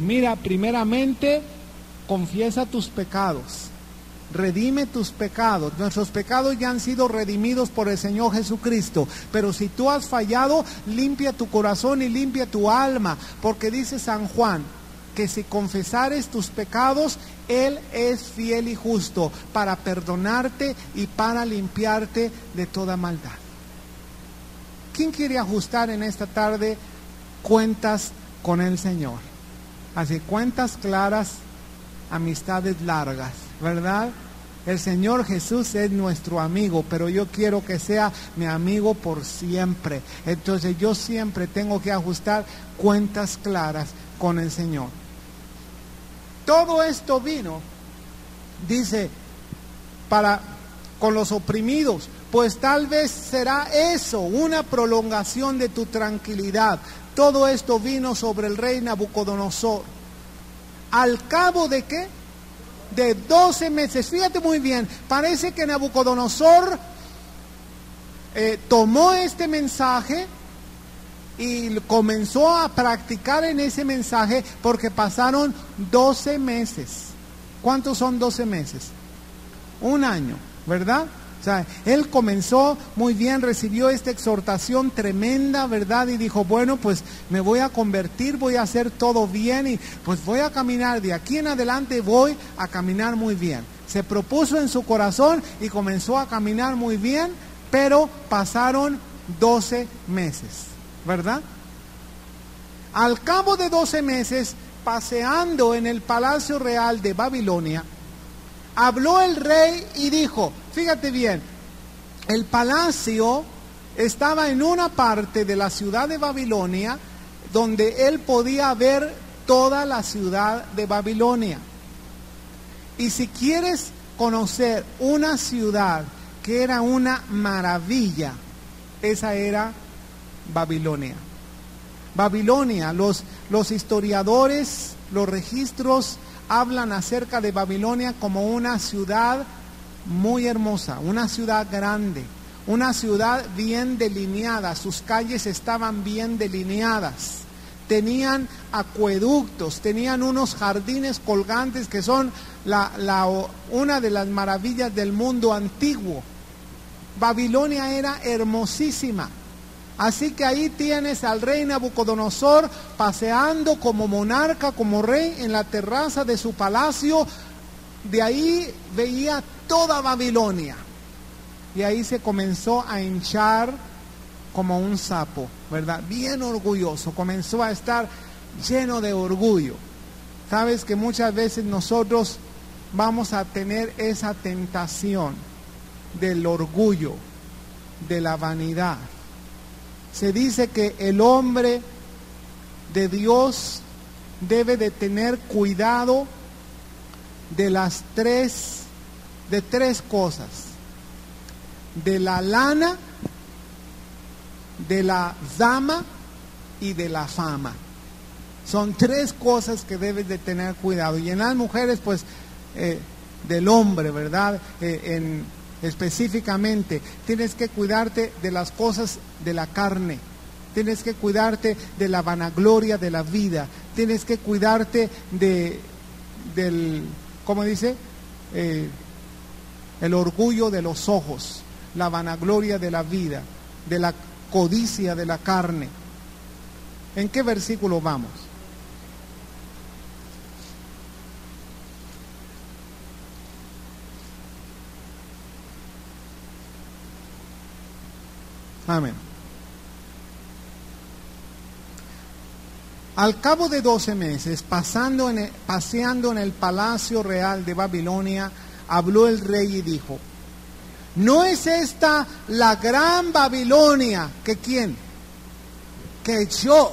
Mira, primeramente, confiesa tus pecados, redime tus pecados. Nuestros pecados ya han sido redimidos por el Señor Jesucristo, pero si tú has fallado, limpia tu corazón y limpia tu alma, porque dice San Juan, que si confesares tus pecados, Él es fiel y justo para perdonarte y para limpiarte de toda maldad. ¿Quién quiere ajustar en esta tarde cuentas con el Señor? Así, cuentas claras, amistades largas, ¿verdad? El Señor Jesús es nuestro amigo, pero yo quiero que sea mi amigo por siempre. Entonces yo siempre tengo que ajustar cuentas claras con el Señor. Todo esto vino, dice, para con los oprimidos, pues tal vez será eso, una prolongación de tu tranquilidad. Todo esto vino sobre el rey Nabucodonosor. ¿Al cabo de qué? De 12 meses. Fíjate muy bien, parece que Nabucodonosor tomó este mensaje y comenzó a practicar en ese mensaje, porque pasaron 12 meses. ¿Cuántos son 12 meses? Un año, ¿verdad? O sea, él comenzó muy bien, recibió esta exhortación tremenda, ¿verdad? Y dijo, bueno, pues me voy a convertir, voy a hacer todo bien y pues voy a caminar, de aquí en adelante voy a caminar muy bien. Se propuso en su corazón y comenzó a caminar muy bien, pero pasaron 12 meses, ¿verdad? Al cabo de 12 meses, paseando en el Palacio Real de Babilonia, habló el rey y dijo, fíjate bien, el palacio estaba en una parte de la ciudad de Babilonia donde él podía ver toda la ciudad de Babilonia. Y si quieres conocer una ciudad que era una maravilla, esa era Babilonia. Babilonia, los historiadores, los registros hablan acerca de Babilonia como una ciudad muy hermosa, una ciudad grande, una ciudad bien delineada, sus calles estaban bien delineadas, tenían acueductos, tenían unos jardines colgantes que son una de las maravillas del mundo antiguo. Babilonia era hermosísima. Así que ahí tienes al rey Nabucodonosor paseando como monarca, como rey en la terraza de su palacio. De ahí veía toda Babilonia. Y ahí se comenzó a hinchar como un sapo, ¿verdad? Bien orgulloso, comenzó a estar lleno de orgullo. Sabes que muchas veces nosotros vamos a tener esa tentación del orgullo, de la vanidad. Se dice que el hombre de Dios debe de tener cuidado de tres cosas: de la lana, de la dama y de la fama. Son tres cosas que debes de tener cuidado. Y en las mujeres, pues, del hombre, ¿verdad? Específicamente, tienes que cuidarte de las cosas de la carne, tienes que cuidarte de la vanagloria de la vida, tienes que cuidarte del, ¿cómo dice? El orgullo de los ojos, la vanagloria de la vida, de la codicia de la carne. ¿En qué versículo vamos? Amén. Al cabo de 12 meses, paseando en el Palacio Real de Babilonia, habló el rey y dijo, ¿no es esta la gran Babilonia que quién? Que yo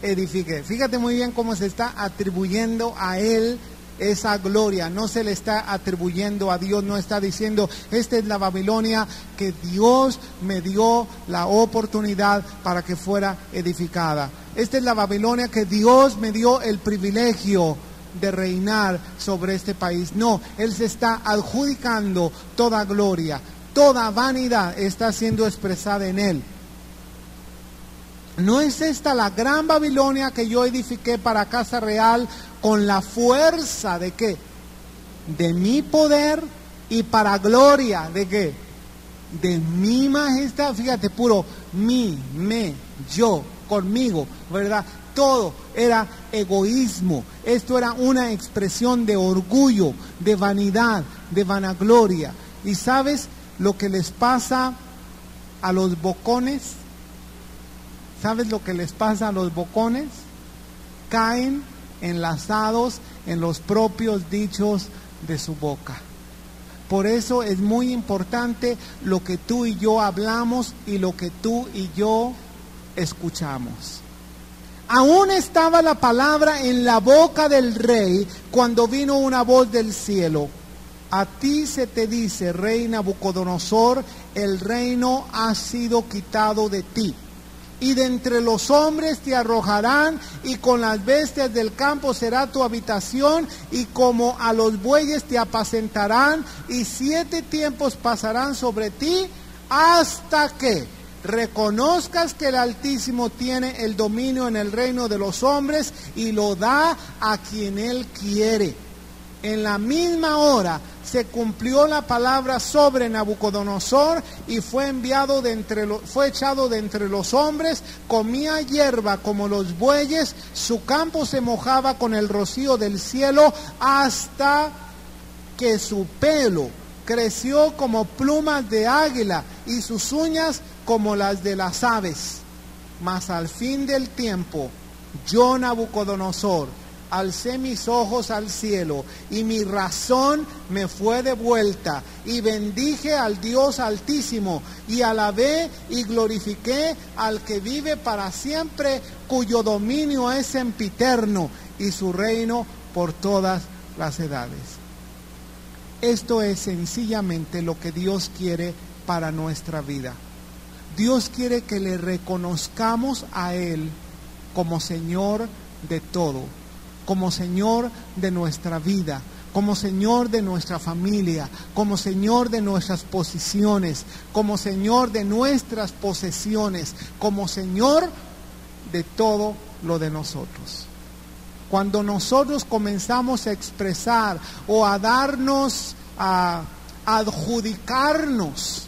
edifiqué. Fíjate muy bien cómo se está atribuyendo a él esa gloria, no se le está atribuyendo a Dios, no está diciendo, esta es la Babilonia que Dios me dio la oportunidad para que fuera edificada. Esta es la Babilonia que Dios me dio el privilegio de reinar sobre este país. No, Él se está adjudicando toda gloria, toda vanidad está siendo expresada en Él. ¿No es esta la gran Babilonia que yo edifiqué para casa real con la fuerza de qué? De mi poder y para gloria de qué? De mi majestad. Fíjate, puro mi, me, yo, conmigo, ¿verdad? Todo era egoísmo. Esto era una expresión de orgullo, de vanidad, de vanagloria. ¿Y sabes lo que les pasa a los bocones? ¿Sabes lo que les pasa a los bocones? Caen enlazados en los propios dichos de su boca. Por eso es muy importante lo que tú y yo hablamos y lo que tú y yo escuchamos. Aún estaba la palabra en la boca del rey cuando vino una voz del cielo. A ti se te dice, rey Nabucodonosor, el reino ha sido quitado de ti. Y de entre los hombres te arrojarán, y con las bestias del campo será tu habitación, y como a los bueyes te apacentarán, y 7 tiempos pasarán sobre ti, hasta que reconozcas que el Altísimo tiene el dominio en el reino de los hombres, y lo da a quien Él quiere. En la misma hora se cumplió la palabra sobre Nabucodonosor y fue echado de entre los hombres, comía hierba como los bueyes, su campo se mojaba con el rocío del cielo hasta que su pelo creció como plumas de águila y sus uñas como las de las aves. Mas al fin del tiempo, yo Nabucodonosor, alcé mis ojos al cielo y mi razón me fue devuelta y bendije al Dios Altísimo y alabé y glorifiqué al que vive para siempre, cuyo dominio es sempiterno y su reino por todas las edades. Esto es sencillamente lo que Dios quiere para nuestra vida. Dios quiere que le reconozcamos a Él como Señor de todo, como Señor de nuestra vida, como Señor de nuestra familia, como Señor de nuestras posiciones, como Señor de nuestras posesiones, como Señor de todo lo de nosotros. Cuando nosotros comenzamos a expresar o a darnos, a adjudicarnos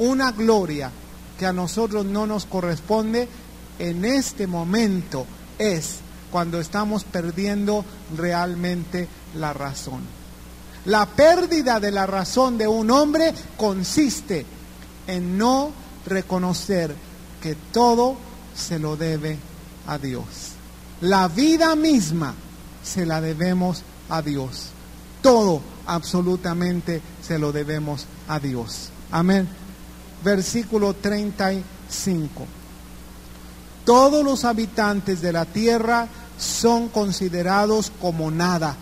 una gloria que a nosotros no nos corresponde, en este momento es cuando estamos perdiendo realmente la razón. La pérdida de la razón de un hombre consiste en no reconocer que todo se lo debe a Dios. La vida misma se la debemos a Dios. Todo absolutamente se lo debemos a Dios. Amén. Versículo 35. Todos los habitantes de la tierra son considerados como nada,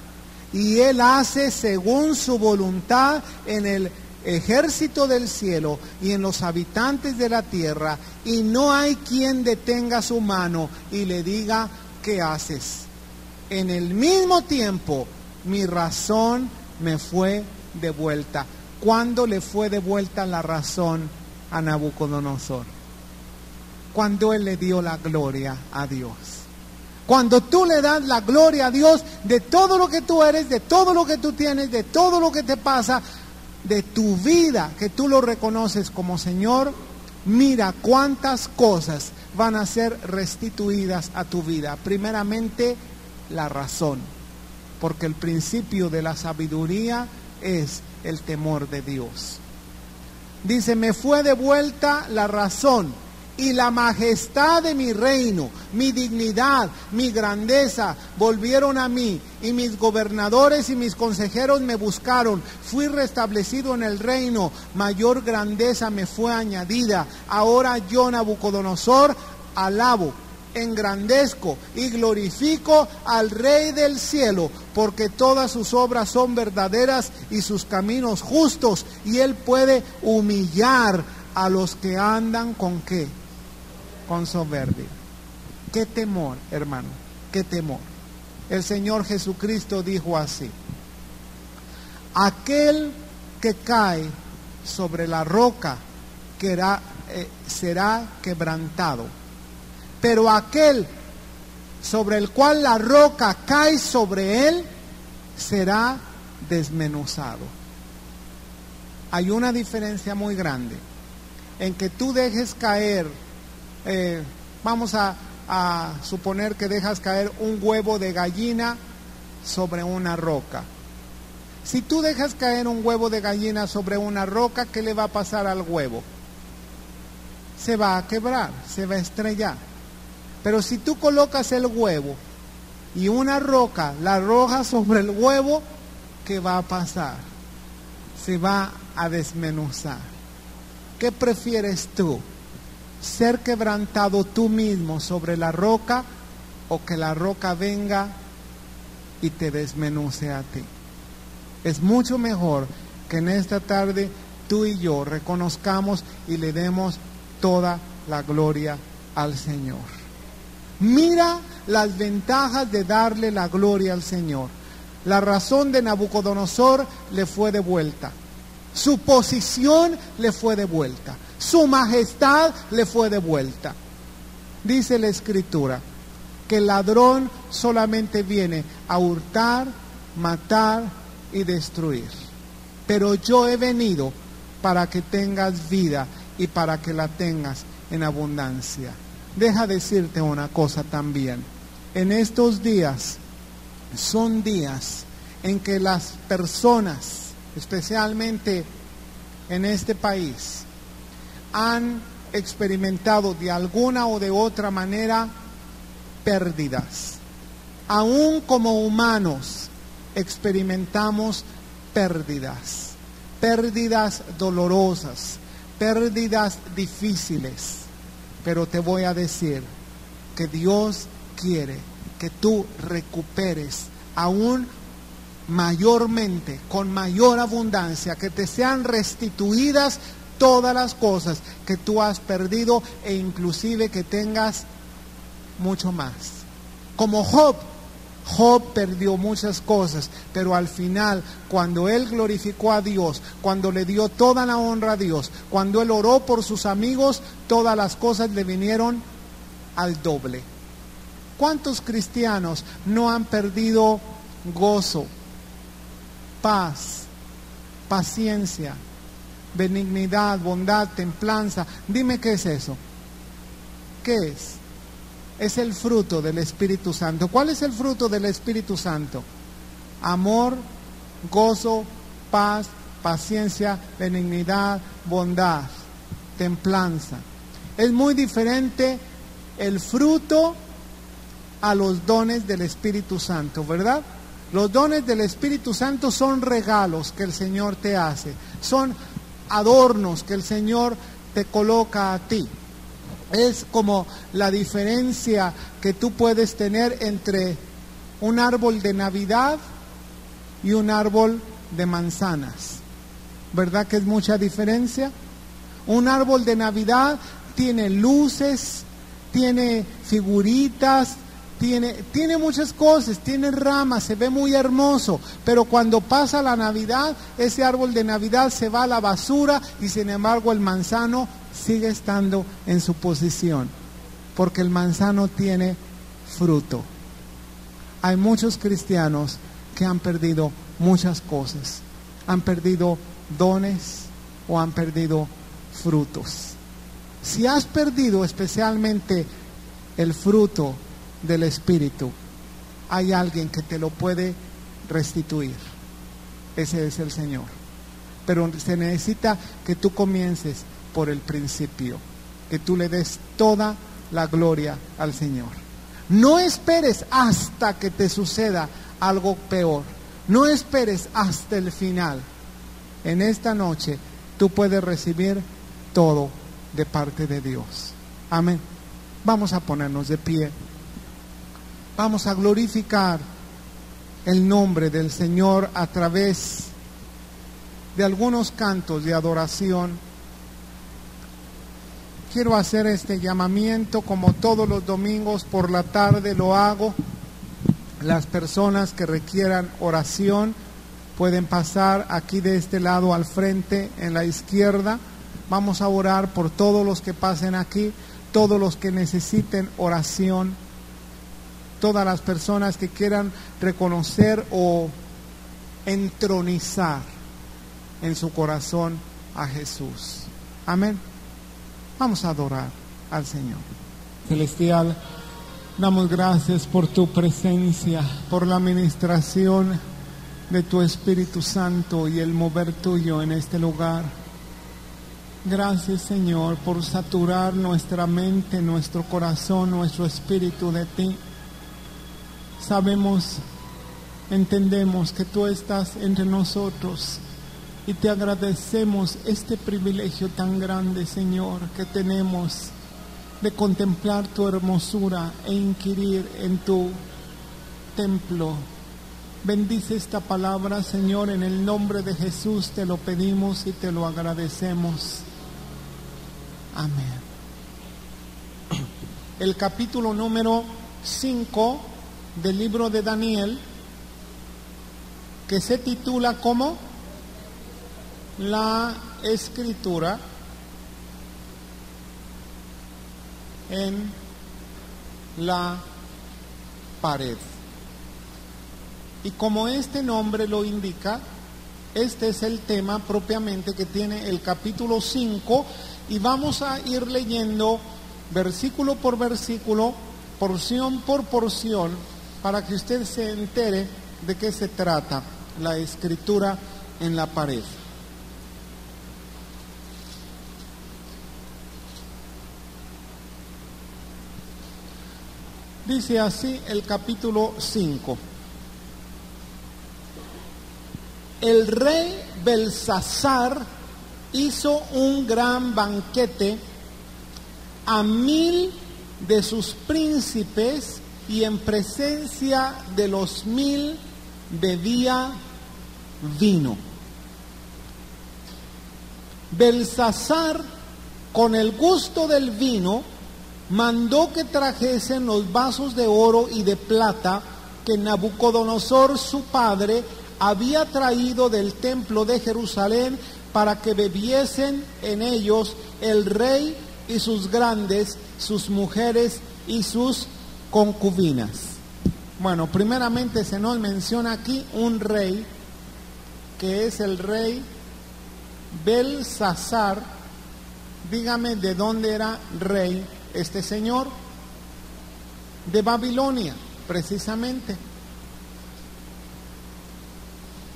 y Él hace según su voluntad en el ejército del cielo y en los habitantes de la tierra, y no hay quien detenga su mano y le diga, ¿qué haces? En el mismo tiempo, mi razón me fue devuelta. ¿Cuándo le fue devuelta la razón a Nabucodonosor? Cuando él le dio la gloria a Dios. Cuando tú le das la gloria a Dios de todo lo que tú eres, de todo lo que tú tienes, de todo lo que te pasa, de tu vida, que tú lo reconoces como Señor, mira cuántas cosas van a ser restituidas a tu vida. Primeramente, la razón, porque el principio de la sabiduría es el temor de Dios. Dice, me fue devuelta la razón y la majestad de mi reino, mi dignidad, mi grandeza, volvieron a mí, y mis gobernadores y mis consejeros me buscaron. Fui restablecido en el reino, mayor grandeza me fue añadida. Ahora yo, Nabucodonosor, alabo, engrandezco y glorifico al Rey del cielo, porque todas sus obras son verdaderas y sus caminos justos, y Él puede humillar a los que andan con ¿qué? Con soberbia. Qué temor, hermano, qué temor. El Señor Jesucristo dijo así: aquel que cae sobre la roca será quebrantado, pero aquel sobre el cual la roca cae sobre él será desmenuzado. Hay una diferencia muy grande en que tú dejes caer, vamos a suponer que dejas caer un huevo de gallina sobre una roca. Si tú dejas caer un huevo de gallina sobre una roca, ¿qué le va a pasar al huevo? Se va a quebrar, se va a estrellar. Pero si tú colocas el huevo y una roca la arrojas sobre el huevo, ¿qué va a pasar? Se va a desmenuzar. ¿Qué prefieres tú? ¿Ser quebrantado tú mismo sobre la roca o que la roca venga y te desmenuce a ti? Es mucho mejor que en esta tarde tú y yo reconozcamos y le demos toda la gloria al Señor. Mira las ventajas de darle la gloria al Señor. La razón de Nabucodonosor le fue devuelta. Su posición le fue devuelta. Su majestad le fue devuelta. Dice la Escritura que el ladrón solamente viene a hurtar, matar y destruir. Pero yo he venido para que tengas vida y para que la tengas en abundancia. Deja decirte una cosa también. En estos días son días en que las personas, especialmente en este país, han experimentado de alguna o de otra manera pérdidas. Aún como humanos experimentamos pérdidas, pérdidas dolorosas, pérdidas difíciles. Pero te voy a decir que Dios quiere que tú recuperes aún mayormente, con mayor abundancia, que te sean restituidas todas las cosas que tú has perdido e inclusive que tengas mucho más. Como Job. Job perdió muchas cosas, pero al final, cuando él glorificó a Dios, cuando le dio toda la honra a Dios, cuando él oró por sus amigos, todas las cosas le vinieron al doble. ¿Cuántos cristianos no han perdido gozo, paz, paciencia, benignidad, bondad, templanza? Dime qué es eso. ¿Qué es? Es el fruto del Espíritu Santo. ¿Cuál es el fruto del Espíritu Santo? Amor, gozo, paz, paciencia, benignidad, bondad, templanza. Es muy diferente el fruto a los dones del Espíritu Santo, ¿verdad? Los dones del Espíritu Santo son regalos que el Señor te hace, son adornos que el Señor te coloca a ti. Es como la diferencia que tú puedes tener entre un árbol de Navidad y un árbol de manzanas. ¿Verdad que es mucha diferencia? Un árbol de Navidad tiene luces, tiene figuritas, tiene muchas cosas, tiene ramas, se ve muy hermoso. Pero cuando pasa la Navidad, ese árbol de Navidad se va a la basura y sin embargo el manzano sigue estando en su posición, porque el manzano tiene fruto. Hay muchos cristianos que han perdido muchas cosas, han perdido dones o han perdido frutos. Si has perdido especialmente el fruto del Espíritu, hay alguien que te lo puede restituir. Ese es el Señor. Pero se necesita que tú comiences por el principio, que tú le des toda la gloria al Señor. No esperes hasta que te suceda algo peor, no esperes hasta el final. En esta noche tú puedes recibir todo de parte de Dios. Amén. Vamos a ponernos de pie, vamos a glorificar el nombre del Señor a través de algunos cantos de adoración. Quiero hacer este llamamiento, como todos los domingos por la tarde lo hago. Las personas que requieran oración pueden pasar aquí de este lado al frente, en la izquierda. Vamos a orar por todos los que pasen aquí. todos los que necesiten oración, todas las personas que quieran reconocer o entronizar en su corazón a Jesús. Amén. Vamos a adorar al Señor. Celestial, damos gracias por tu presencia, por la administración de tu Espíritu Santo y el mover tuyo en este lugar. Gracias, Señor, por saturar nuestra mente, nuestro corazón, nuestro espíritu de ti. Sabemos, entendemos que tú estás entre nosotros y te agradecemos este privilegio tan grande, Señor, que tenemos de contemplar tu hermosura e inquirir en tu templo. Bendice esta palabra, Señor, en el nombre de Jesús te lo pedimos y te lo agradecemos. Amén. El capítulo número 5 del libro de Daniel, que se titula como La Escritura en la Pared. Y como este nombre lo indica, este es el tema propiamente que tiene el capítulo 5, y vamos a ir leyendo versículo por versículo, porción por porción, para que usted se entere de qué se trata la escritura en la pared. Dice así el capítulo 5. El rey Belsasar hizo un gran banquete a 1000 de sus príncipes, y en presencia de los 1000 bebía vino. Belsasar, con el gusto del vino, mandó que trajesen los vasos de oro y de plata que Nabucodonosor, su padre, había traído del templo de Jerusalén para que bebiesen en ellos el rey y sus grandes, sus mujeres y sus concubinas. Bueno, primeramente se nos menciona aquí un rey, que es el rey Belsasar. Dígame de dónde era rey este señor. De Babilonia, precisamente.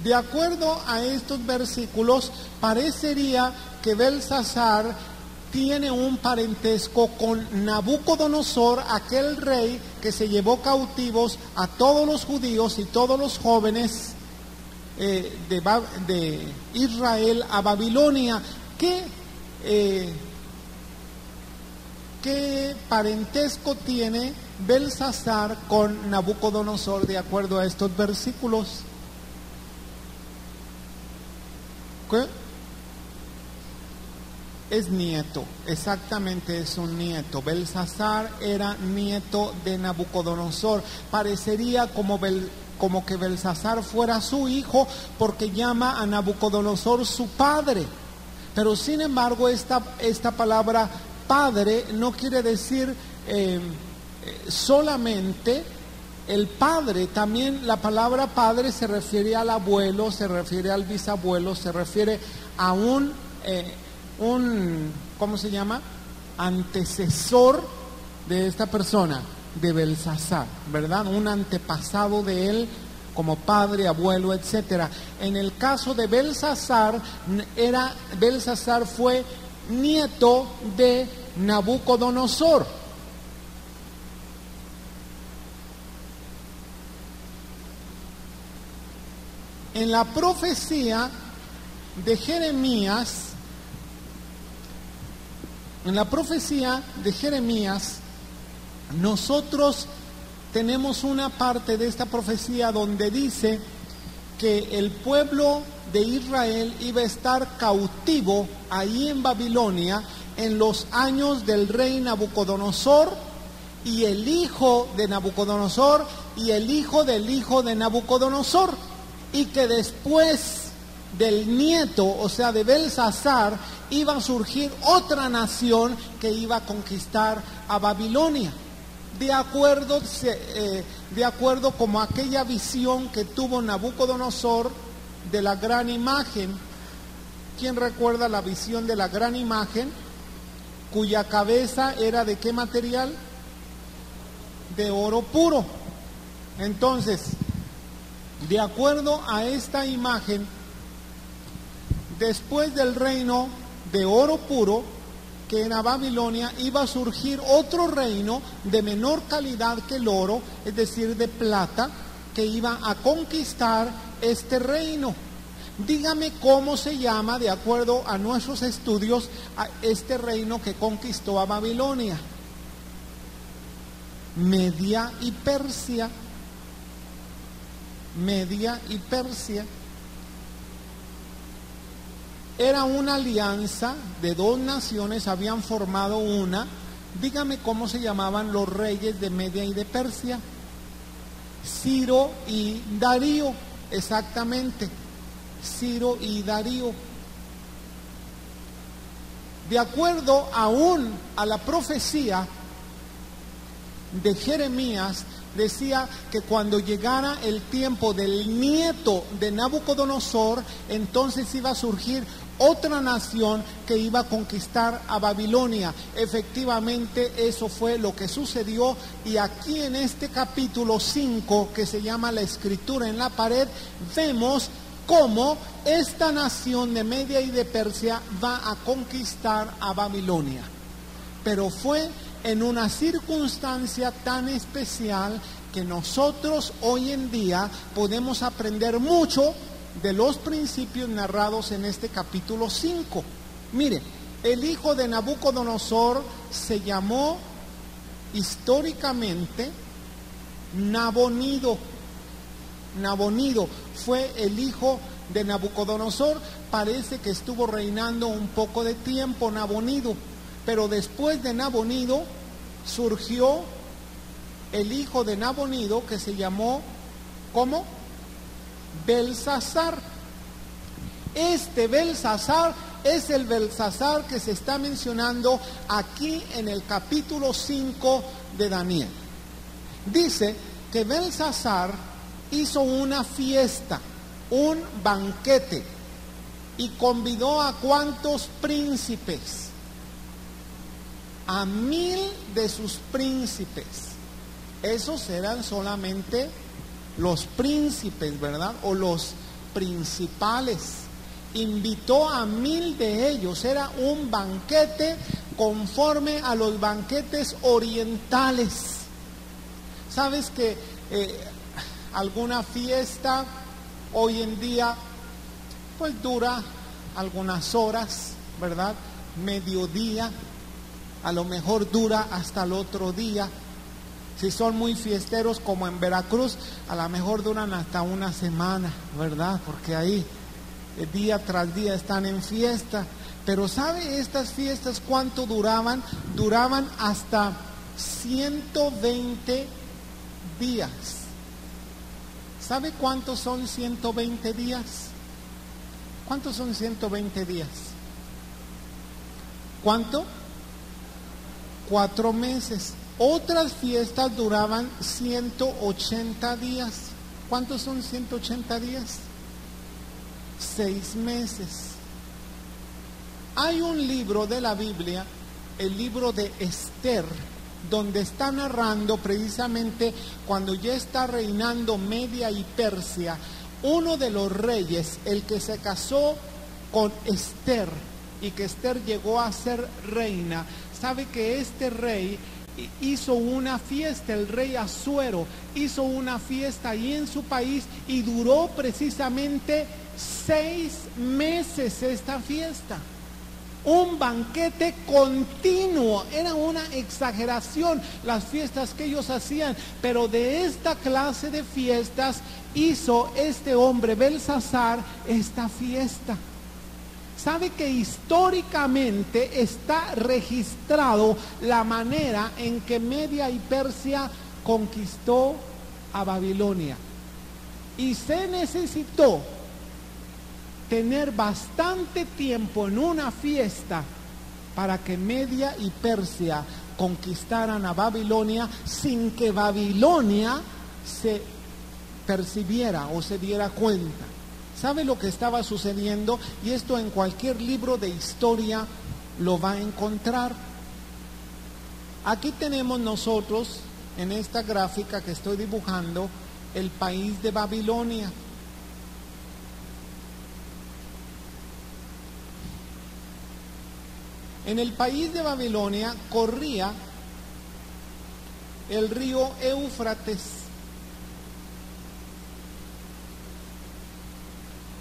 De acuerdo a estos versículos, parecería que Belsasar tiene un parentesco con Nabucodonosor, aquel rey que se llevó cautivos a todos los judíos y todos los jóvenes de Israel a Babilonia. ¿Qué parentesco tiene Belsasar con Nabucodonosor de acuerdo a estos versículos? ¿Qué? Es nieto, exactamente, es un nieto. Belsasar era nieto de Nabucodonosor. Parecería como que Belsasar fuera su hijo, porque llama a Nabucodonosor su padre. Pero sin embargo esta palabra padre no quiere decir solamente el padre. También la palabra padre se refiere al abuelo, se refiere al bisabuelo, se refiere a un ¿cómo se llama? Antecesor de esta persona, de Belsasar, ¿verdad? Un antepasado de él como padre, abuelo, etcétera. En el caso de Belsasar, Belsasar fue nieto de Nabucodonosor. En la profecía de Jeremías, nosotros tenemos una parte de esta profecía donde dice que el pueblo de Israel iba a estar cautivo ahí en Babilonia en los años del rey Nabucodonosor, y el hijo de Nabucodonosor, y el hijo del hijo de Nabucodonosor, y que después del nieto, o sea, de Belsasar, iba a surgir otra nación que iba a conquistar a Babilonia. De acuerdo como aquella visión que tuvo Nabucodonosor de la gran imagen. ¿Quién recuerda la visión de la gran imagen? Cuya cabeza era ¿de qué material? De oro puro. Entonces, de acuerdo a esta imagen, después del reino de oro puro, que era Babilonia, iba a surgir otro reino de menor calidad que el oro, es decir, de plata, que iba a conquistar este reino. Dígame cómo se llama, de acuerdo a nuestros estudios, a este reino que conquistó a Babilonia. Media y Persia. Media y Persia. Era una alianza de dos naciones, habían formado una. Dígame cómo se llamaban los reyes de Media y de Persia. Ciro y Darío, exactamente. Ciro y Darío. De acuerdo aún a la profecía de Jeremías, decía que cuando llegara el tiempo del nieto de Nabucodonosor, entonces iba a surgir otra nación que iba a conquistar a Babilonia. Efectivamente, eso fue lo que sucedió, y aquí en este capítulo 5, que se llama La Escritura en la Pared, vemos cómo esta nación de Media y de Persia va a conquistar a Babilonia. Pero fue en una circunstancia tan especial que nosotros hoy en día podemos aprender mucho de los principios narrados en este capítulo 5. Mire, el hijo de Nabucodonosor se llamó históricamente Nabonido. Nabonido fue el hijo de Nabucodonosor. Parece que estuvo reinando un poco de tiempo Nabonido, pero después de Nabonido surgió el hijo de Nabonido que se llamó, ¿cómo? Belsasar. Este Belsasar es el Belsasar que se está mencionando aquí en el capítulo 5 de Daniel. Dice que Belsasar hizo una fiesta, un banquete, y convidó a ¿cuántos príncipes? A 1000 de sus príncipes. Esos eran solamente los príncipes, ¿verdad? O los principales. Invitó a 1000 de ellos. Era un banquete conforme a los banquetes orientales. ¿Sabes que alguna fiesta hoy en día pues dura algunas horas, ¿verdad? Mediodía, a lo mejor dura hasta el otro día. Si son muy fiesteros como en Veracruz, a lo mejor duran hasta una semana, ¿verdad? Porque ahí día tras día están en fiesta. Pero ¿sabe estas fiestas cuánto duraban? Duraban hasta 120 días. ¿Sabe cuántos son 120 días? ¿Cuántos son 120 días? ¿Cuánto? 4 meses. Otras fiestas duraban 180 días. ¿Cuántos son 180 días? 6 meses. Hay un libro de la Biblia, el libro de Esther, donde está narrando precisamente cuando ya está reinando Media y Persia, uno de los reyes, el que se casó con Esther y que Esther llegó a ser reina. Sabe que este rey hizo una fiesta, el rey Asuero hizo una fiesta ahí en su país, y duró precisamente 6 meses esta fiesta. Un banquete continuo, era una exageración las fiestas que ellos hacían, pero de esta clase de fiestas hizo este hombre Belsasar esta fiesta. ¿Sabe que históricamente está registrado la manera en que Media y Persia conquistó a Babilonia? Y se necesitó tener bastante tiempo en una fiesta para que Media y Persia conquistaran a Babilonia sin que Babilonia se percibiera o se diera cuenta. ¿Sabe lo que estaba sucediendo? Y esto en cualquier libro de historia lo va a encontrar. Aquí tenemos nosotros, en esta gráfica que estoy dibujando, el país de Babilonia. En el país de Babilonia corría el río Éufrates.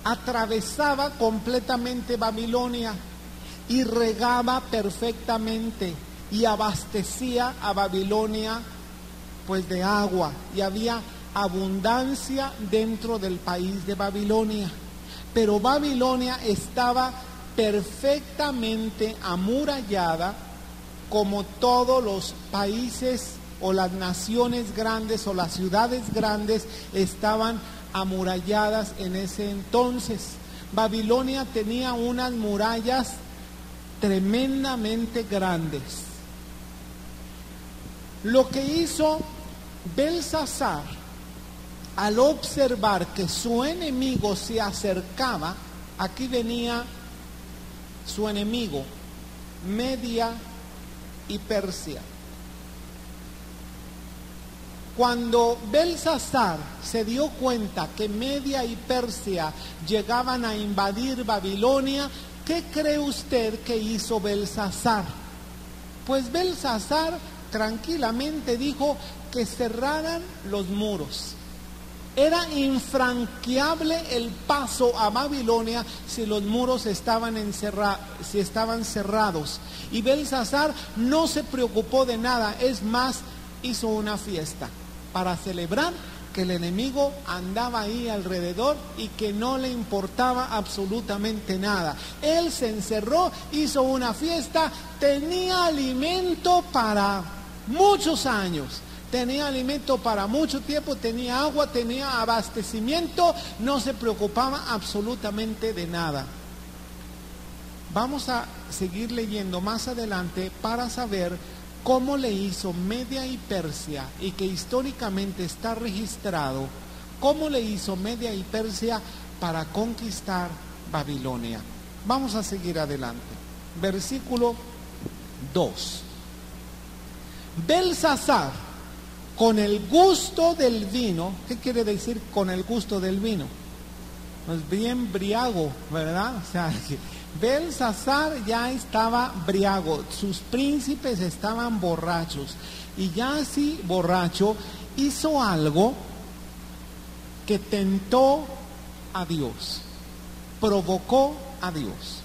Atravesaba completamente Babilonia y regaba perfectamente y abastecía a Babilonia pues de agua, y había abundancia dentro del país de Babilonia. Pero Babilonia estaba perfectamente amurallada, como todos los países o las naciones grandes o las ciudades grandes estaban amuralladas en ese entonces. Babilonia tenía unas murallas tremendamente grandes. Lo que hizo Belsasar al observar que su enemigo se acercaba, aquí venía su enemigo, Media y Persia. Cuando Belsasar se dio cuenta que Media y Persia llegaban a invadir Babilonia, ¿qué cree usted que hizo Belsasar? Pues Belsasar tranquilamente dijo que cerraran los muros. Era infranqueable el paso a Babilonia si los muros estaban cerrados. Y Belsasar no se preocupó de nada, es más, hizo una fiesta para celebrar que el enemigo andaba ahí alrededor y que no le importaba absolutamente nada. Él se encerró, hizo una fiesta, tenía alimento para muchos años. Tenía alimento para mucho tiempo, tenía agua, tenía abastecimiento, no se preocupaba absolutamente de nada. Vamos a seguir leyendo más adelante para saber cómo le hizo Media y Persia, y que históricamente está registrado, cómo le hizo Media y Persia para conquistar Babilonia. Vamos a seguir adelante. Versículo 2. Belsasar, con el gusto del vino. ¿Qué quiere decir con el gusto del vino? Pues bien briago, ¿verdad? O sea, Belsasar ya estaba briago, sus príncipes estaban borrachos, y ya así borracho hizo algo que tentó a Dios, provocó a Dios.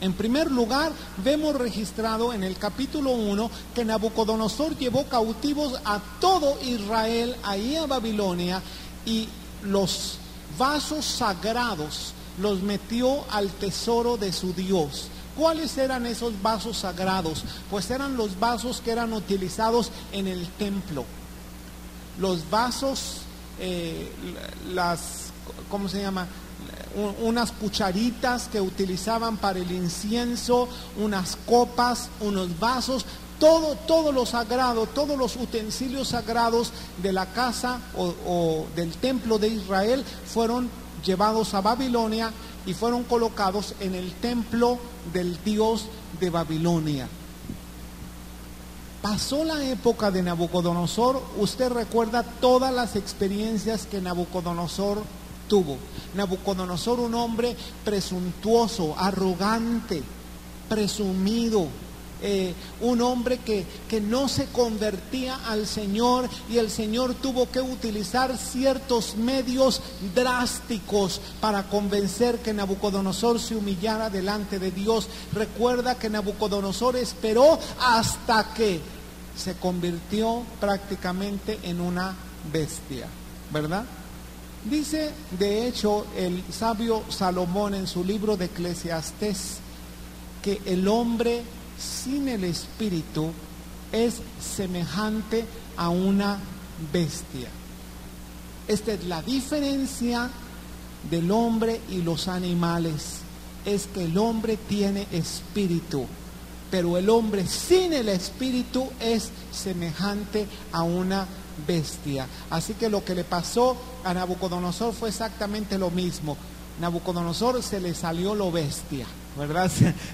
En primer lugar, vemos registrado en el capítulo 1 que Nabucodonosor llevó cautivos a todo Israel ahí a Babilonia, y los vasos sagrados los metió al tesoro de su Dios. ¿Cuáles eran esos vasos sagrados? Pues eran los vasos que eran utilizados en el templo. Los vasos, ¿cómo se llama? Unas cucharitas que utilizaban para el incienso, unas copas, unos vasos, todo lo sagrado, todos los utensilios sagrados de la casa o del templo de Israel fueron llevados a Babilonia y fueron colocados en el templo del Dios de Babilonia. Pasó la época de Nabucodonosor. Usted recuerda todas las experiencias que Nabucodonosor tuvo. Nabucodonosor, un hombre presuntuoso, arrogante, presumido, un hombre que no se convertía al Señor, y el Señor tuvo que utilizar ciertos medios drásticos para convencer que Nabucodonosor se humillara delante de Dios. Recuerda que Nabucodonosor esperó hasta que se convirtió prácticamente en una bestia, ¿verdad? Dice, de hecho, el sabio Salomón en su libro de Eclesiastés, que el hombre sin el espíritu es semejante a una bestia. Esta es la diferencia del hombre y los animales es que el hombre tiene espíritu, pero el hombre sin el espíritu es semejante a una bestia. Así que lo que le pasó a Nabucodonosor fue exactamente lo mismo. Nabucodonosor se le salió lo bestia, ¿verdad?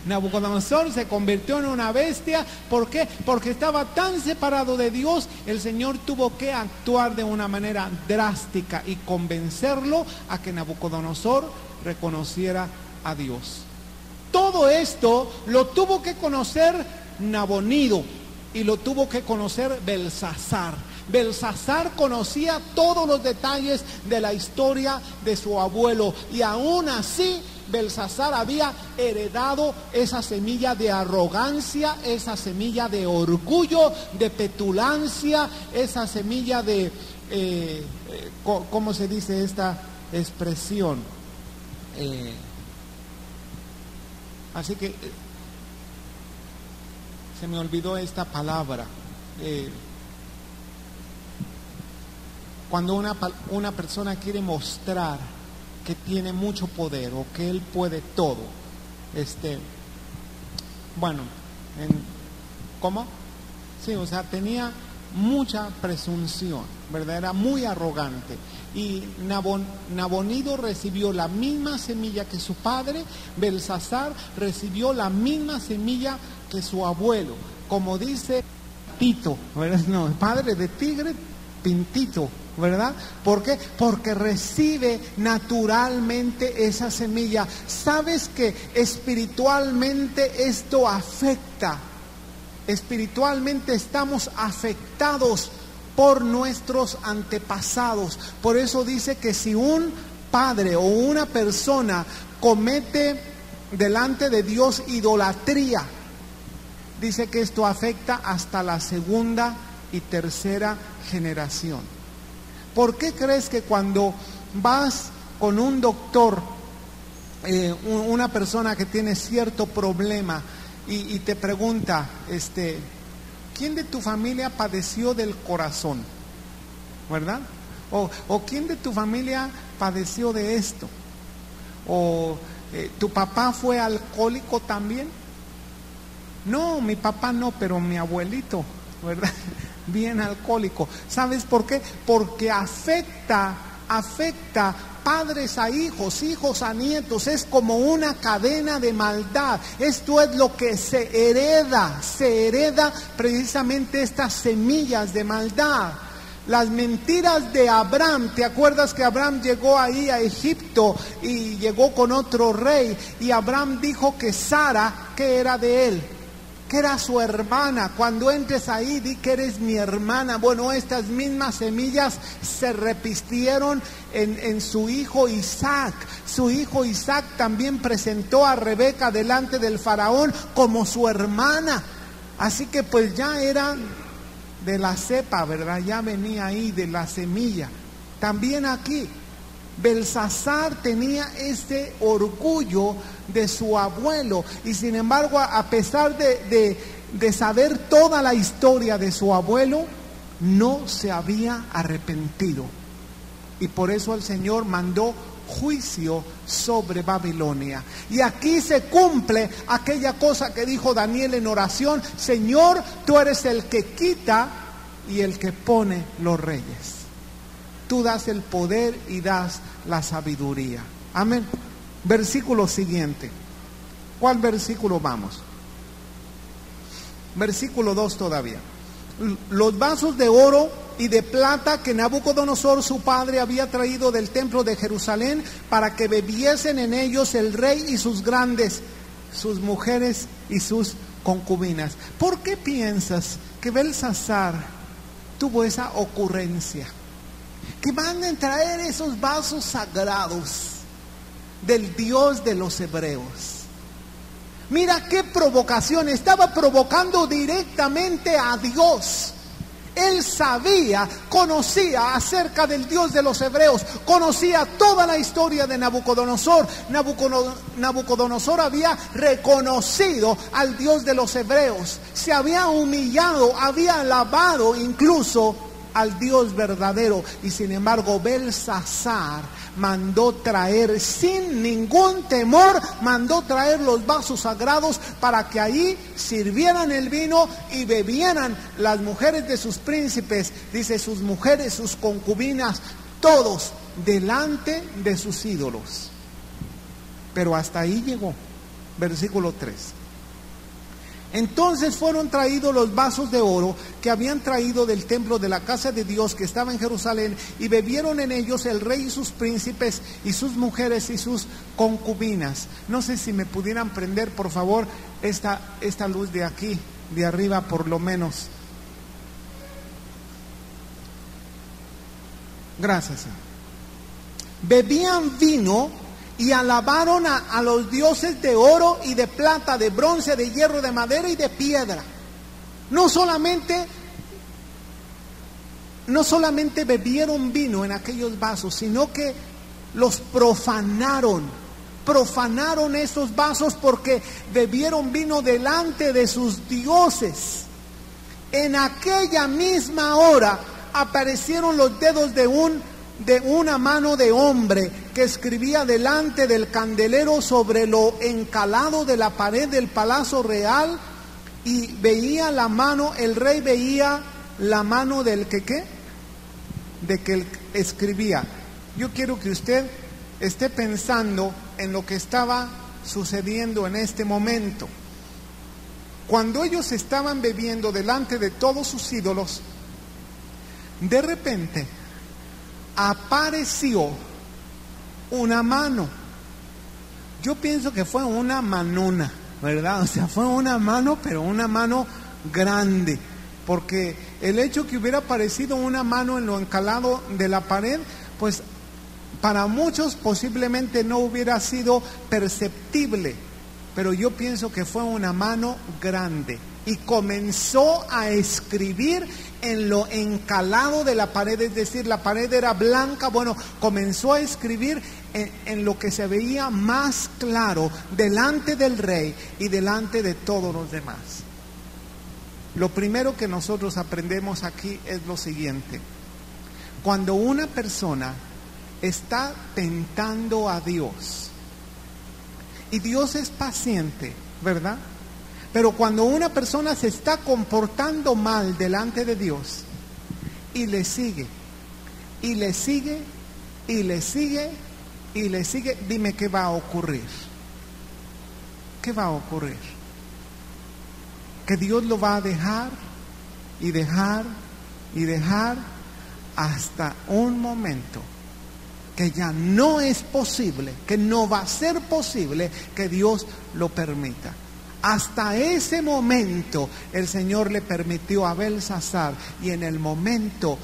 Nabucodonosor se convirtió en una bestia. ¿Por qué? Porque estaba tan separado de Dios. El Señor tuvo que actuar de una manera drástica y convencerlo a que Nabucodonosor reconociera a Dios. Todo esto lo tuvo que conocer Nabonido y lo tuvo que conocer Belsasar. Belsasar conocía todos los detalles de la historia de su abuelo, y aún así Belsasar había heredado esa semilla de arrogancia, esa semilla de orgullo, de petulancia, esa semilla de, ¿cómo se dice esta expresión? Así que se me olvidó esta palabra. Cuando una persona quiere mostrar que tiene mucho poder o que él puede todo, ¿cómo? Sí, o sea, tenía mucha presunción, ¿verdad? Era muy arrogante. Y Nabonido recibió la misma semilla que su padre. Belsasar recibió la misma semilla que su abuelo. Como dice Tito, ¿verdad? No, padre de tigre, Pintito, ¿verdad? ¿Por qué? Porque recibe naturalmente esa semilla. ¿Sabes que espiritualmente esto afecta? Espiritualmente estamos afectados por nuestros antepasados. Por eso dice que si un padre o una persona comete delante de Dios idolatría, dice que esto afecta hasta la segunda y tercera generación. ¿Por qué crees que cuando vas con un doctor, una persona que tiene cierto problema, y te pregunta, ¿quién de tu familia padeció del corazón? ¿Verdad? O ¿quién de tu familia padeció de esto? O ¿tu papá fue alcohólico también? No, mi papá no, pero mi abuelito, ¿verdad? Bien alcohólico. ¿Sabes por qué? Porque afecta padres a hijos, hijos a nietos. Es como una cadena de maldad. Esto es lo que se hereda precisamente estas semillas de maldad. Las mentiras de Abraham. ¿Te acuerdas que Abraham llegó ahí a Egipto y llegó con otro rey? Y Abraham dijo que Sara, que era de él, que era su hermana. Cuando entres ahí, di que eres mi hermana. Bueno, estas mismas semillas se repitieron en su hijo Isaac. Su hijo Isaac también presentó a Rebeca delante del faraón como su hermana. Así que pues ya era de la cepa, ¿verdad? Ya venía ahí de la semilla. También aquí, Belsasar tenía este orgullo de su abuelo, y sin embargo, a pesar de saber toda la historia de su abuelo, no se había arrepentido, y por eso el Señor mandó juicio sobre Babilonia. Y aquí se cumple aquella cosa que dijo Daniel en oración: Señor, tú eres el que quita y el que pone los reyes, tú das el poder y das la sabiduría. Amén. Versículo siguiente. ¿Cuál versículo vamos? Versículo 2 todavía. Los vasos de oro y de plata que Nabucodonosor su padre había traído del templo de Jerusalén para que bebiesen en ellos el rey y sus grandes, sus mujeres y sus concubinas. ¿Por qué piensas que Belsasar tuvo esa ocurrencia? Que van a traer esos vasos sagrados del Dios de los hebreos. Mira qué provocación. Estaba provocando directamente a Dios. Él sabía, conocía acerca del Dios de los hebreos, conocía toda la historia de Nabucodonosor. Nabucodonosor había reconocido al Dios de los hebreos, se había humillado, había alabado incluso al Dios verdadero. Y sin embargo Belsasar mandó traer, sin ningún temor, mandó traer los vasos sagrados para que ahí sirvieran el vino y bebieran las mujeres de sus príncipes, dice, sus mujeres, sus concubinas, todos delante de sus ídolos. Pero hasta ahí llegó, versículo 3. Entonces fueron traídos los vasos de oro que habían traído del templo de la casa de Dios que estaba en Jerusalén, y bebieron en ellos el rey y sus príncipes y sus mujeres y sus concubinas. No sé si me pudieran prender, por favor, esta luz de aquí, de arriba por lo menos. Gracias. Bebían vino y alabaron a los dioses de oro y de plata, de bronce, de hierro, de madera y de piedra. No solamente bebieron vino en aquellos vasos, sino que los profanaron. Profanaron esos vasos porque bebieron vino delante de sus dioses. En aquella misma hora aparecieron los dedos de una mano de hombre que escribía delante del candelero sobre lo encalado de la pared del palacio real, y veía la mano, el rey veía la mano del que escribía. Yo quiero que usted esté pensando en lo que estaba sucediendo en este momento. Cuando ellos estaban bebiendo delante de todos sus ídolos, de repente apareció una mano. Yo pienso que fue una manona, ¿verdad? O sea, fue una mano, pero una mano grande, porque el hecho que hubiera aparecido una mano en lo encalado de la pared, pues para muchos posiblemente no hubiera sido perceptible, pero yo pienso que fue una mano grande. Y comenzó a escribir en lo encalado de la pared, es decir, la pared era blanca, bueno, comenzó a escribir en lo que se veía más claro delante del rey y delante de todos los demás. Lo primero que nosotros aprendemos aquí es lo siguiente: cuando una persona está tentando a Dios, y Dios es paciente, ¿verdad? Pero cuando una persona se está comportando mal delante de Dios y le sigue, y le sigue, y le sigue, y le sigue, dime qué va a ocurrir. ¿Qué va a ocurrir? Que Dios lo va a dejar y dejar y dejar hasta un momento que ya no es posible, que no va a ser posible que Dios lo permita. Hasta ese momento el Señor le permitió a Belsasar, y en el momento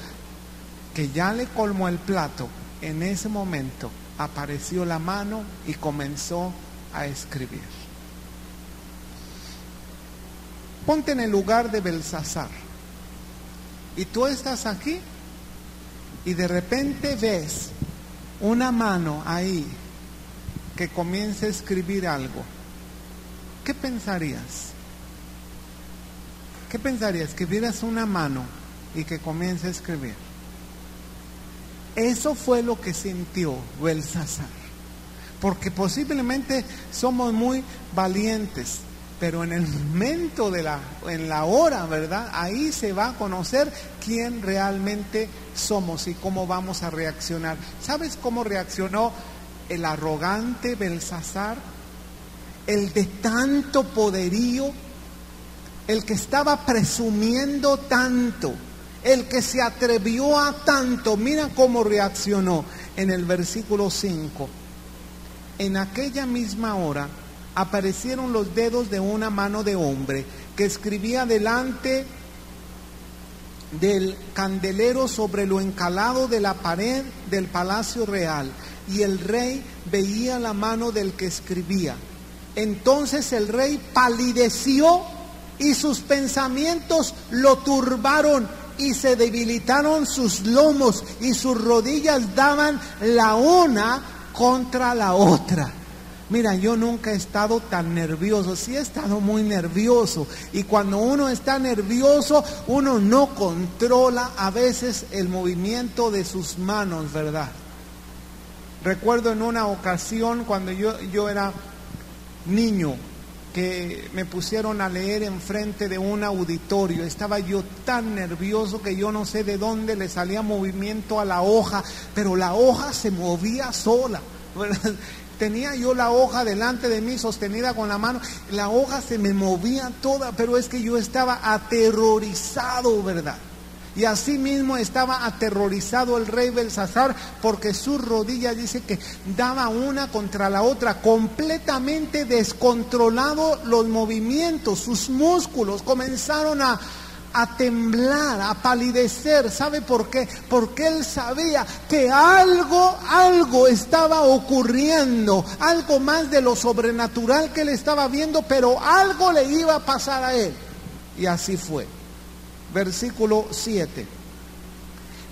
que ya le colmó el plato, en ese momento apareció la mano y comenzó a escribir. Ponte en el lugar de Belsasar, y tú estás aquí y de repente ves una mano ahí que comienza a escribir algo. ¿Qué pensarías? ¿Qué pensarías? Que vieras una mano y que comience a escribir. Eso fue lo que sintió Belsasar, porque posiblemente somos muy valientes, pero en el momento en la hora, ¿verdad? Ahí se va a conocer quién realmente somos y cómo vamos a reaccionar. ¿Sabes cómo reaccionó el arrogante Belsasar? El de tanto poderío, el que estaba presumiendo tanto, el que se atrevió a tanto. Mira cómo reaccionó en el versículo 5. En aquella misma hora aparecieron los dedos de una mano de hombre que escribía delante del candelero sobre lo encalado de la pared del palacio real, y el rey veía la mano del que escribía. Entonces el rey palideció y sus pensamientos lo turbaron, y se debilitaron sus lomos y sus rodillas daban la una contra la otra. Mira, yo nunca he estado tan nervioso. Sí he estado muy nervioso. Y cuando uno está nervioso, uno no controla a veces el movimiento de sus manos, ¿verdad? Recuerdo en una ocasión cuando yo era niño, que me pusieron a leer enfrente de un auditorio. Estaba yo tan nervioso que yo no sé de dónde le salía movimiento a la hoja, pero la hoja se movía sola, ¿verdad? Tenía yo la hoja delante de mí sostenida con la mano, la hoja se me movía toda, pero es que yo estaba aterrorizado, ¿verdad? Y así mismo estaba aterrorizado el rey Belsasar, porque sus rodillas, dice que daba una contra la otra, completamente descontrolado los movimientos, sus músculos comenzaron a temblar, a palidecer. ¿Sabe por qué? Porque él sabía que algo estaba ocurriendo, algo más de lo sobrenatural que él estaba viendo, pero algo le iba a pasar a él. Y así fue. Versículo 7.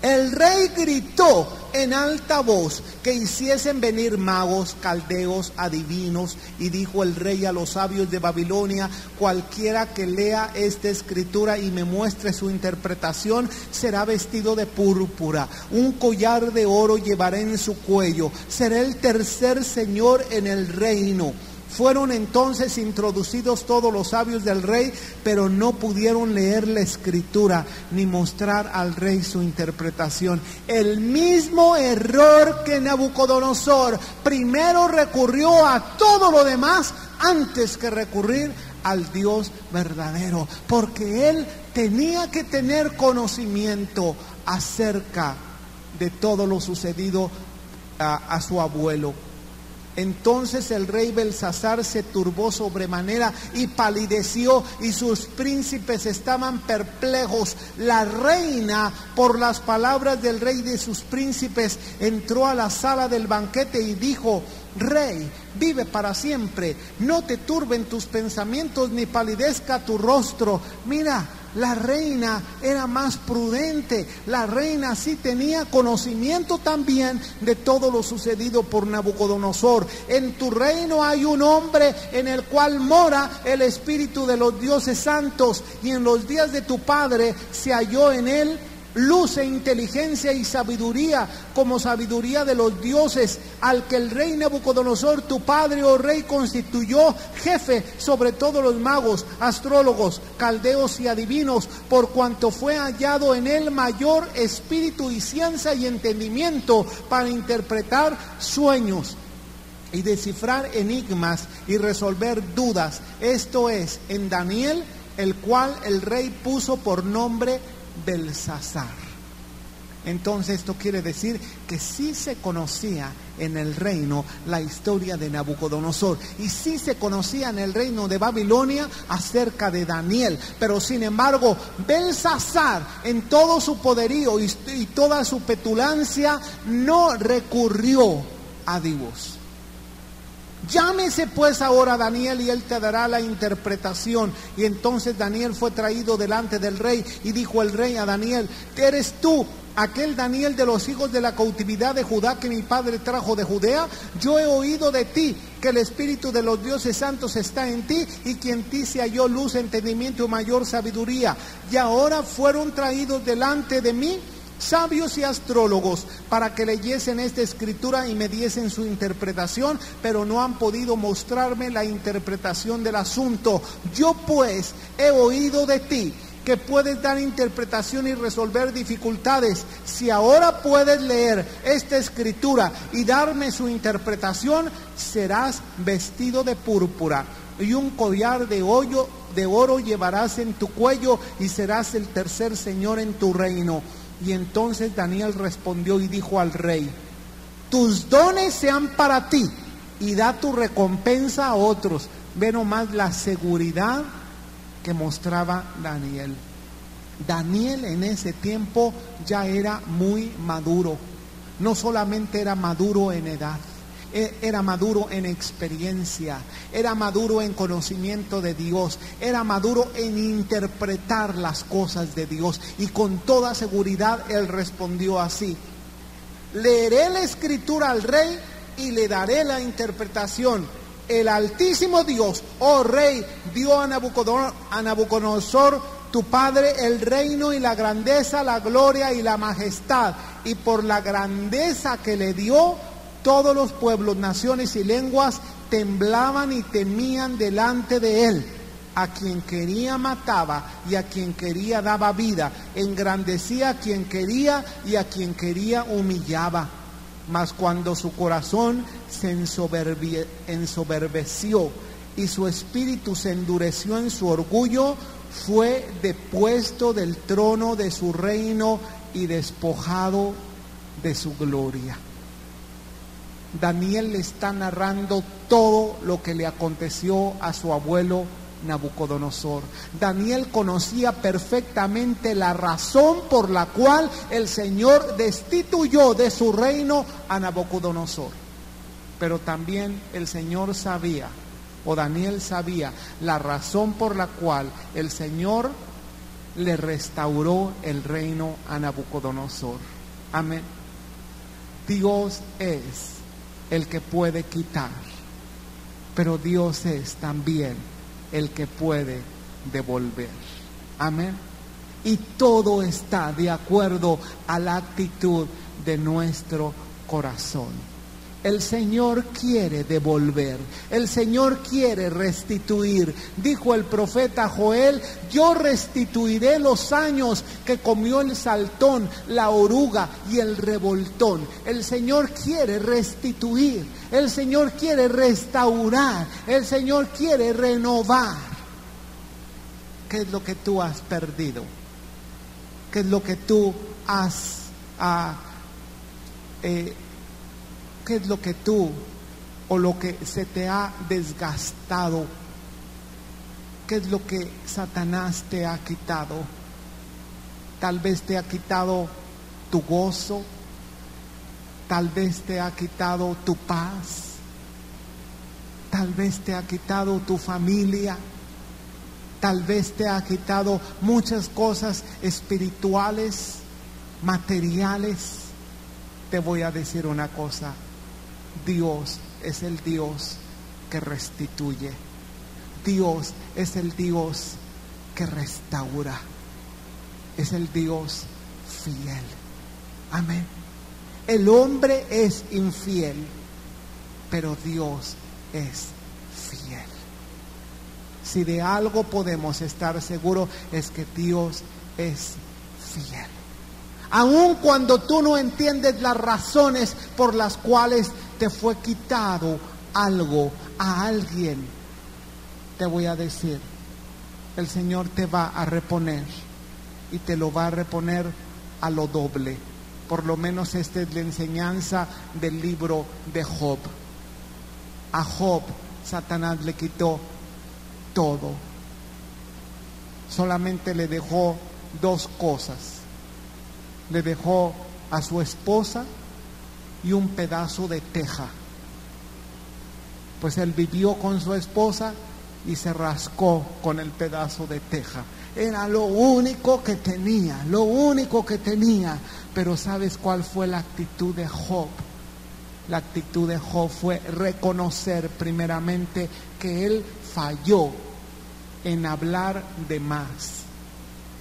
El rey gritó en alta voz que hiciesen venir magos, caldeos, adivinos, y dijo el rey a los sabios de Babilonia: cualquiera que lea esta escritura y me muestre su interpretación, será vestido de púrpura, un collar de oro llevará en su cuello, será el tercer señor en el reino. Fueron entonces introducidos todos los sabios del rey, pero no pudieron leer la escritura ni mostrar al rey su interpretación. El mismo error que Nabucodonosor, primero recurrió a todo lo demás antes que recurrir al Dios verdadero, porque él tenía que tener conocimiento acerca de todo lo sucedido a su abuelo. Entonces el rey Belsasar se turbó sobremanera y palideció, y sus príncipes estaban perplejos. La reina, por las palabras del rey y de sus príncipes, entró a la sala del banquete y dijo: Rey, vive para siempre, no te turben tus pensamientos ni palidezca tu rostro. Mira, la reina era más prudente, la reina sí tenía conocimiento también de todo lo sucedido por Nabucodonosor. En tu reino hay un hombre en el cual mora el espíritu de los dioses santos, y en los días de tu padre se halló en él luz e inteligencia y sabiduría, como sabiduría de los dioses, al que el rey Nabucodonosor, tu padre, oh rey, constituyó jefe sobre todos los magos, astrólogos, caldeos y adivinos, por cuanto fue hallado en él mayor espíritu y ciencia y entendimiento para interpretar sueños y descifrar enigmas y resolver dudas. Esto es en Daniel, el cual el rey puso por nombre Belsasar. Entonces esto quiere decir que sí se conocía en el reino la historia de Nabucodonosor, y sí se conocía en el reino de Babilonia acerca de Daniel, pero sin embargo Belsasar, en todo su poderío y toda su petulancia, no recurrió a Dios. Llámese pues ahora a Daniel y él te dará la interpretación. Y entonces Daniel fue traído delante del rey, y dijo el rey a Daniel: ¿Eres tú aquel Daniel de los hijos de la cautividad de Judá que mi padre trajo de Judea? Yo he oído de ti que el espíritu de los dioses santos está en ti, y que en ti se halló luz, entendimiento y mayor sabiduría. Y ahora fueron traídos delante de mí sabios y astrólogos para que leyesen esta escritura y me diesen su interpretación, pero no han podido mostrarme la interpretación del asunto. Yo pues he oído de ti que puedes dar interpretación y resolver dificultades. Si ahora puedes leer esta escritura y darme su interpretación, serás vestido de púrpura y un collar de oro llevarás en tu cuello, y serás el tercer señor en tu reino. Y entonces Daniel respondió y dijo al rey: tus dones sean para ti, y da tu recompensa a otros. Ve nomás la seguridad que mostraba Daniel. Daniel en ese tiempo ya era muy maduro. No solamente era maduro en edad, era maduro en experiencia, era maduro en conocimiento de Dios, era maduro en interpretar las cosas de Dios. Y con toda seguridad él respondió así: leeré la escritura al rey y le daré la interpretación. el Altísimo Dios, oh Rey, dio a Nabucodonosor, tu padre, el reino y la grandeza, la gloria y la majestad. Y por la grandeza que le dio, todos los pueblos, naciones y lenguas temblaban y temían delante de él. A quien quería mataba y a quien quería daba vida. Engrandecía a quien quería y a quien quería humillaba. Mas cuando su corazón se ensoberbeció y su espíritu se endureció en su orgullo, fue depuesto del trono de su reino y despojado de su gloria. Daniel le está narrando todo lo que le aconteció a su abuelo Nabucodonosor. Daniel conocía perfectamente la razón por la cual el Señor destituyó de su reino a Nabucodonosor. Pero también el Señor sabía, o Daniel sabía, la razón por la cual el Señor le restauró el reino a Nabucodonosor. Amén. Dios es el que puede quitar, pero Dios es también el que puede devolver. Amén. Y todo está de acuerdo a la actitud de nuestro corazón. El Señor quiere devolver, el Señor quiere restituir. Dijo el profeta Joel: yo restituiré los años que comió el saltón, la oruga y el revoltón. El Señor quiere restituir, el Señor quiere restaurar, el Señor quiere renovar. ¿Qué es lo que tú has perdido? ¿Qué es lo que tú has ¿Qué es lo que tú, o lo que se te ha desgastado? ¿Qué es lo que Satanás te ha quitado? Tal vez te ha quitado tu gozo, tal vez te ha quitado tu paz, tal vez te ha quitado tu familia, tal vez te ha quitado muchas cosas espirituales, materiales. Te voy a decir una cosa: Dios es el Dios que restituye. Dios es el Dios que restaura. Es el Dios fiel. Amén. El hombre es infiel, pero Dios es fiel. Si de algo podemos estar seguros, es que Dios es fiel. Aun cuando tú no entiendes las razones por las cuales te fue quitado algo a alguien, te voy a decir, el Señor te va a reponer, y te lo va a reponer a lo doble. Por lo menos esta es la enseñanza del libro de Job. A Job Satanás le quitó todo, solamente le dejó dos cosas. Le dejó a su esposa y un pedazo de teja. Pues él vivió con su esposa y se rascó con el pedazo de teja. Era lo único que tenía, lo único que tenía. Pero ¿sabes cuál fue la actitud de Job? La actitud de Job fue reconocer primeramente que él falló en hablar de más.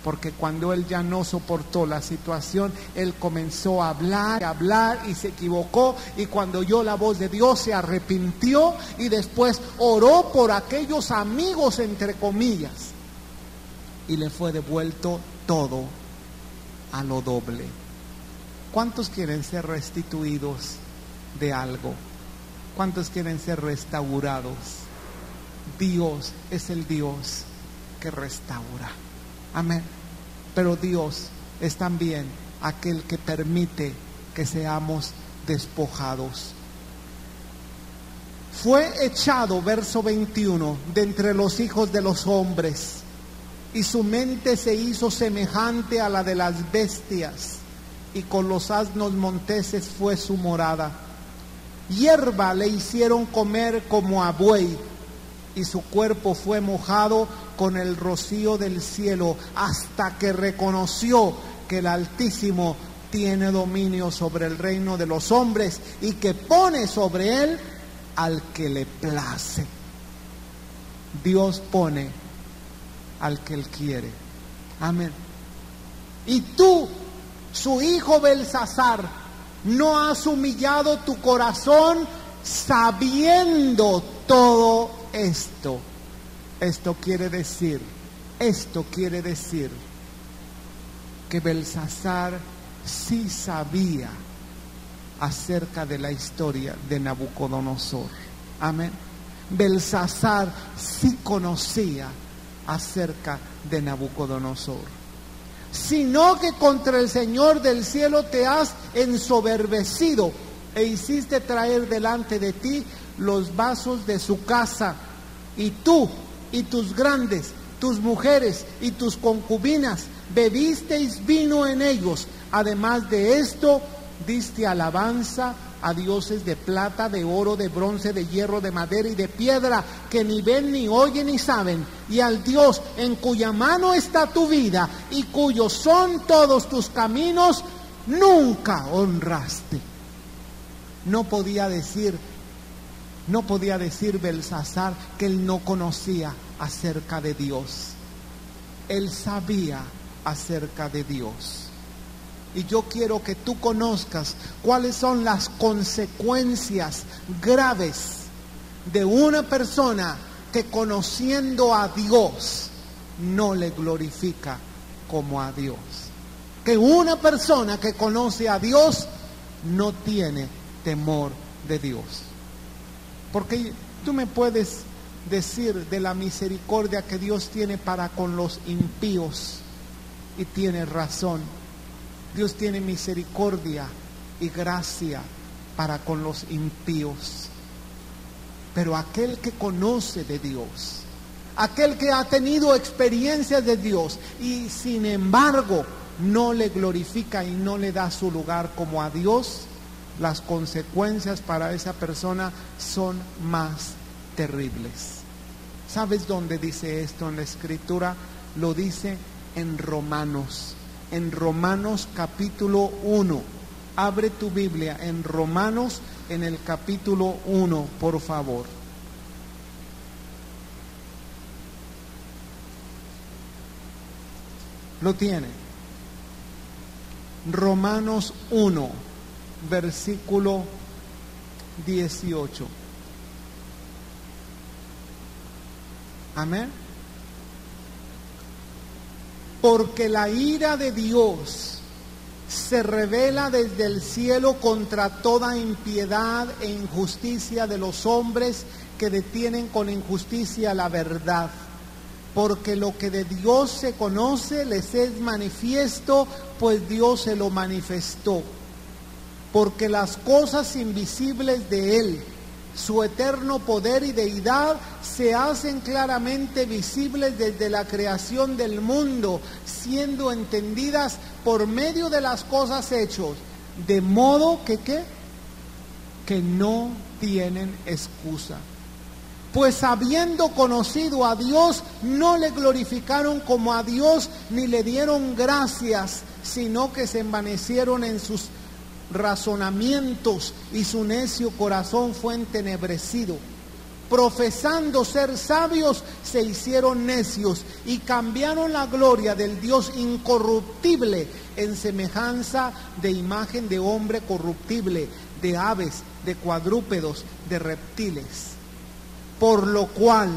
Porque cuando él ya no soportó la situación, él comenzó a hablar y se equivocó. Y cuando oyó la voz de Dios, se arrepintió y después oró por aquellos amigos, entre comillas. Y le fue devuelto todo a lo doble. ¿Cuántos quieren ser restituidos de algo? ¿Cuántos quieren ser restaurados? Dios es el Dios que restaura. Amén. Pero Dios es también aquel que permite que seamos despojados. Fue echado, verso 21, de entre los hijos de los hombres, y su mente se hizo semejante a la de las bestias, y con los asnos monteses fue su morada. Hierba le hicieron comer como a buey, y su cuerpo fue mojado con el rocío del cielo, hasta que reconoció que el Altísimo tiene dominio sobre el reino de los hombres, y que pone sobre él al que le place. Dios pone al que Él quiere. Amén. Y tú, su hijo Belsasar, no has humillado tu corazón sabiendo todo esto. Esto quiere decir que Belsasar sí sabía acerca de la historia de Nabucodonosor. Amén. Belsasar sí conocía acerca de Nabucodonosor, sino que contra el Señor del cielo te has ensoberbecido e hiciste traer delante de ti los vasos de su casa, y tú y tus grandes, tus mujeres y tus concubinas bebisteis vino en ellos. Además de esto, diste alabanza a dioses de plata, de oro, de bronce, de hierro, de madera y de piedra, que ni ven, ni oyen, ni saben, y al Dios en cuya mano está tu vida y cuyos son todos tus caminos, nunca honraste. No podía decir Belsasar que él no conocía acerca de Dios. Él sabía acerca de Dios. Y yo quiero que tú conozcas cuáles son las consecuencias graves de una persona que conociendo a Dios no le glorifica como a Dios. Que una persona que conoce a Dios no tiene temor de Dios. Porque tú me puedes decir de la misericordia que Dios tiene para con los impíos, y tienes razón. Dios tiene misericordia y gracia para con los impíos. Pero aquel que conoce de Dios, aquel que ha tenido experiencias de Dios y sin embargo no le glorifica y no le da su lugar como a Dios, las consecuencias para esa persona son más terribles. ¿Sabes dónde dice esto en la Escritura? Lo dice en Romanos. En Romanos capítulo 1, abre tu Biblia en Romanos en el capítulo 1, por favor. Lo tiene. Romanos 1, versículo 18. Amén. Porque la ira de Dios se revela desde el cielo contra toda impiedad e injusticia de los hombres que detienen con injusticia la verdad. Porque lo que de Dios se conoce les es manifiesto, pues Dios se lo manifestó. Porque las cosas invisibles de Él, su eterno poder y deidad, se hacen claramente visibles desde la creación del mundo, siendo entendidas por medio de las cosas hechas, de modo que ¿qué? Que no tienen excusa. Pues habiendo conocido a Dios, no le glorificaron como a Dios, ni le dieron gracias, sino que se envanecieron en sus razonamientos, y su necio corazón fue entenebrecido. Profesando ser sabios, se hicieron necios y cambiaron la gloria del Dios incorruptible en semejanza de imagen de hombre corruptible, de aves, de cuadrúpedos, de reptiles. Por lo cual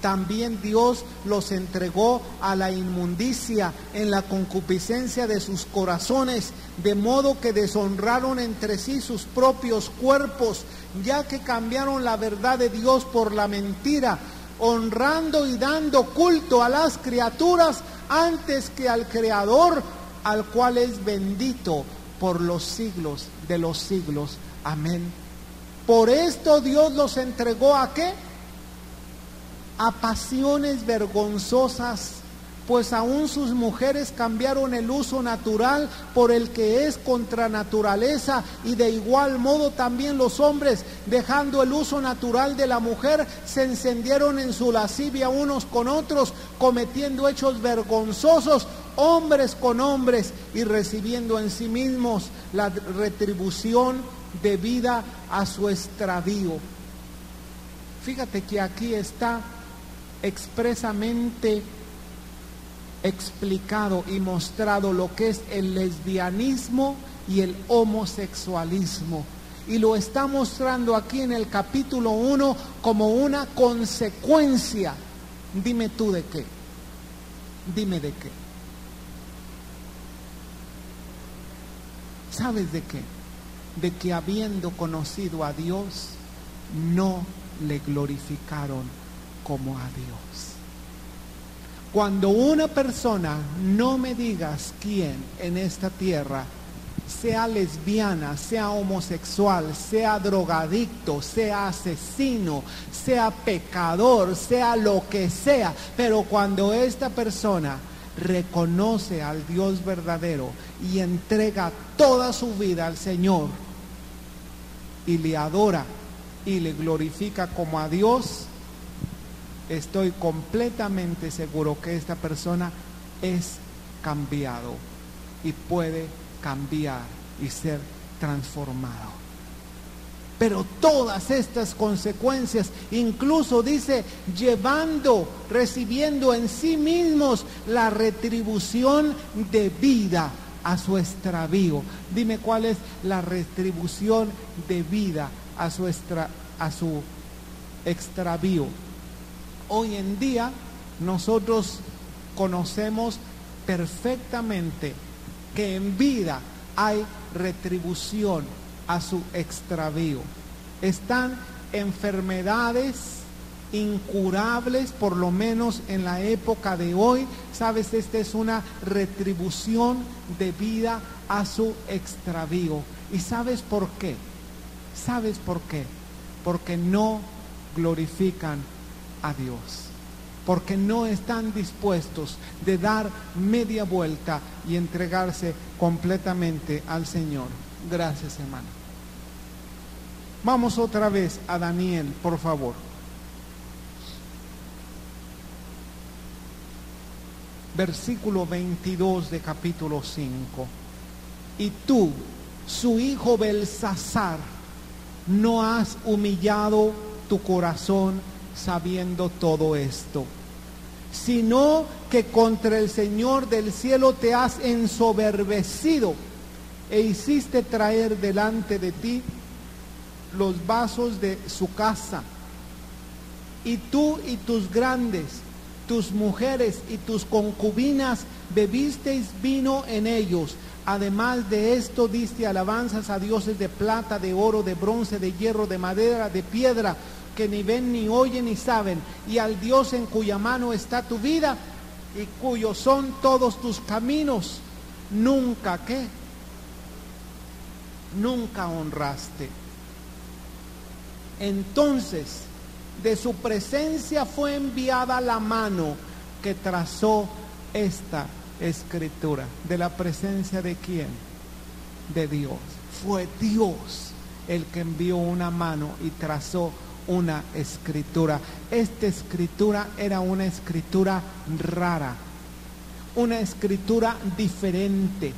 también Dios los entregó a la inmundicia en la concupiscencia de sus corazones, de modo que deshonraron entre sí sus propios cuerpos, ya que cambiaron la verdad de Dios por la mentira, honrando y dando culto a las criaturas antes que al Creador, al cual es bendito por los siglos de los siglos. Amén. Por esto Dios los entregó ¿a qué? A pasiones vergonzosas, pues aún sus mujeres cambiaron el uso natural por el que es contra naturaleza, y de igual modo también los hombres, dejando el uso natural de la mujer, se encendieron en su lascivia unos con otros, cometiendo hechos vergonzosos, hombres con hombres, y recibiendo en sí mismos la retribución debida a su extravío. Fíjate que aquí está expresamente explicado y mostrado lo que es el lesbianismo y el homosexualismo. Y lo está mostrando aquí en el capítulo 1 como una consecuencia. Dime tú de qué. Dime de qué. ¿Sabes de qué? De que habiendo conocido a Dios, no le glorificaron como a Dios. Cuando una persona, no me digas quién en esta tierra, sea lesbiana, sea homosexual, sea drogadicto, sea asesino, sea pecador, sea lo que sea, pero cuando esta persona reconoce al Dios verdadero y entrega toda su vida al Señor y le adora y le glorifica como a Dios, estoy completamente seguro que esta persona es cambiado y puede cambiar y ser transformado. Pero todas estas consecuencias, incluso dice, llevando, recibiendo en sí mismos la retribución debida a su extravío. Dime cuál es la retribución debida a su extravío. Hoy en día nosotros conocemos perfectamente que en vida hay retribución a su extravío. Están enfermedades incurables, por lo menos en la época de hoy. Sabes, esta es una retribución debida a su extravío. ¿Y sabes por qué? ¿Sabes por qué? Porque no glorifican a Dios, porque no están dispuestos de dar media vuelta y entregarse completamente al Señor. Gracias, hermano. Vamos otra vez a Daniel, por favor. Versículo 22 de capítulo 5. Y tú, su hijo Belsasar, no has humillado tu corazón sabiendo todo esto, sino que contra el Señor del cielo te has ensoberbecido e hiciste traer delante de ti los vasos de su casa, y tú y tus grandes, tus mujeres y tus concubinas bebisteis vino en ellos. Además de esto diste alabanzas a dioses de plata, de oro, de bronce, de hierro, de madera, de piedra, que ni ven, ni oyen, ni saben, y al Dios en cuya mano está tu vida y cuyos son todos tus caminos. Nunca, ¿qué? Nunca honraste. Entonces de su presencia fue enviada la mano que trazó esta escritura. ¿De la presencia de quién? De Dios. Fue Dios el que envió una mano y trazó una escritura. Esta escritura era una escritura rara, una escritura diferente,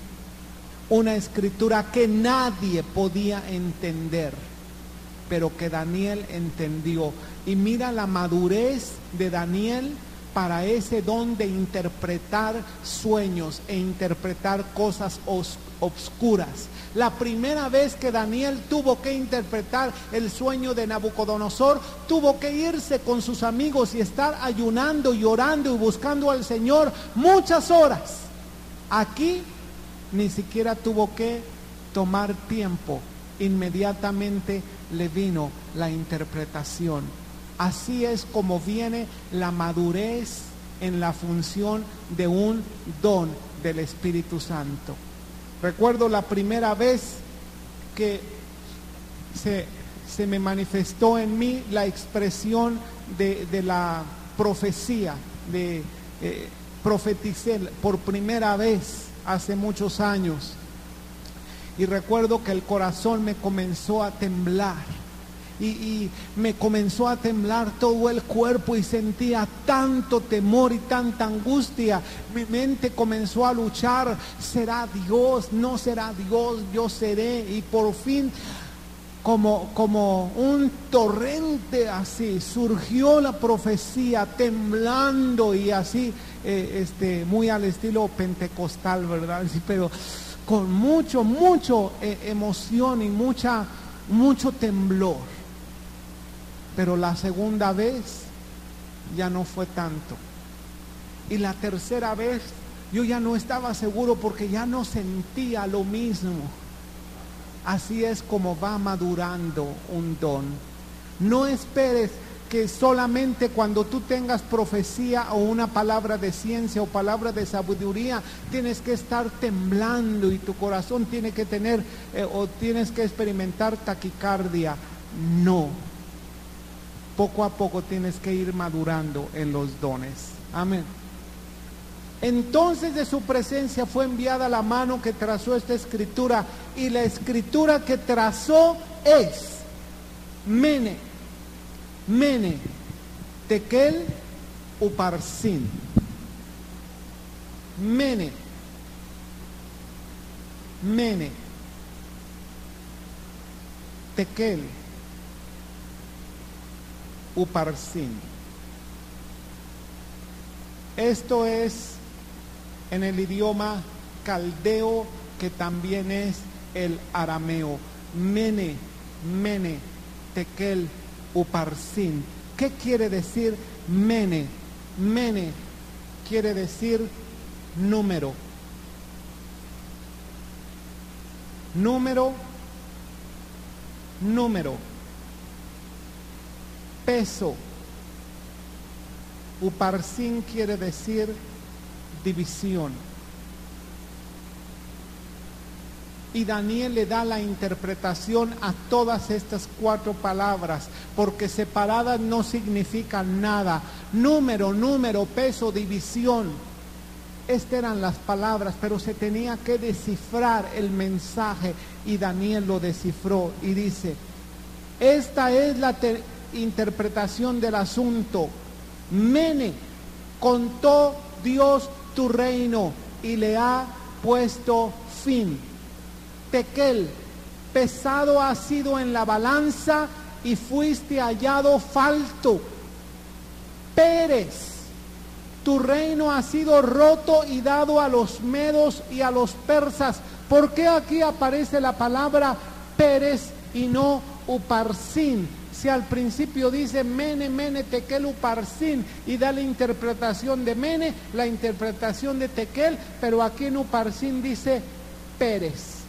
una escritura que nadie podía entender, pero que Daniel entendió. Y mira la madurez de Daniel para ese don de interpretar sueños e interpretar cosas obscuras. La primera vez que Daniel tuvo que interpretar el sueño de Nabucodonosor, tuvo que irse con sus amigos y estar ayunando y orando y buscando al Señor muchas horas. Aquí ni siquiera tuvo que tomar tiempo, inmediatamente le vino la interpretación. Así es como viene la madurez en la función de un don del Espíritu Santo. Recuerdo la primera vez que se me manifestó en mí la expresión de la profecía, profeticé por primera vez hace muchos años. Y recuerdo que el corazón me comenzó a temblar. Y me comenzó a temblar todo el cuerpo y sentía tanto temor y tanta angustia. Mi mente comenzó a luchar. ¿Será Dios? ¿No será Dios? Yo seré. Y por fin como un torrente así, surgió la profecía temblando y así, muy al estilo pentecostal, ¿verdad? Sí, pero con mucho emoción y mucho temblor. Pero la segunda vez ya no fue tanto. Y la tercera vez yo ya no estaba seguro porque ya no sentía lo mismo. Así es como va madurando un don. No esperes que solamente cuando tú tengas profecía o una palabra de ciencia o palabra de sabiduría, tienes que estar temblando y tu corazón tiene que tener o tienes que experimentar taquicardia. No. Poco a poco tienes que ir madurando en los dones. Amén. Entonces de su presencia fue enviada la mano que trazó esta escritura, y la escritura que trazó es Mene, Mene, Tekel, Uparsin. Mene, Mene, Tekel, Uparsin. Esto es en el idioma caldeo, que también es el arameo. Mene, Mene, Tekel, Uparsin. ¿Qué quiere decir Mene? Mene quiere decir número. Número, número. Peso. Uparsin quiere decir división. Y Daniel le da la interpretación a todas estas cuatro palabras, porque separadas no significan nada. Número, número, peso, división. Estas eran las palabras, pero se tenía que descifrar el mensaje, y Daniel lo descifró y dice: esta es la interpretación del asunto. Mene, contó Dios tu reino y le ha puesto fin. Tekel, pesado ha sido en la balanza y fuiste hallado falto. Pérez, tu reino ha sido roto y dado a los medos y a los persas. ¿Por qué aquí aparece la palabra Pérez y no Uparsin? Si al principio dice Mene, Mene, Tekel, Uparsin, y da la interpretación de Mene, la interpretación de Tekel, pero aquí en Uparsin dice Pérez.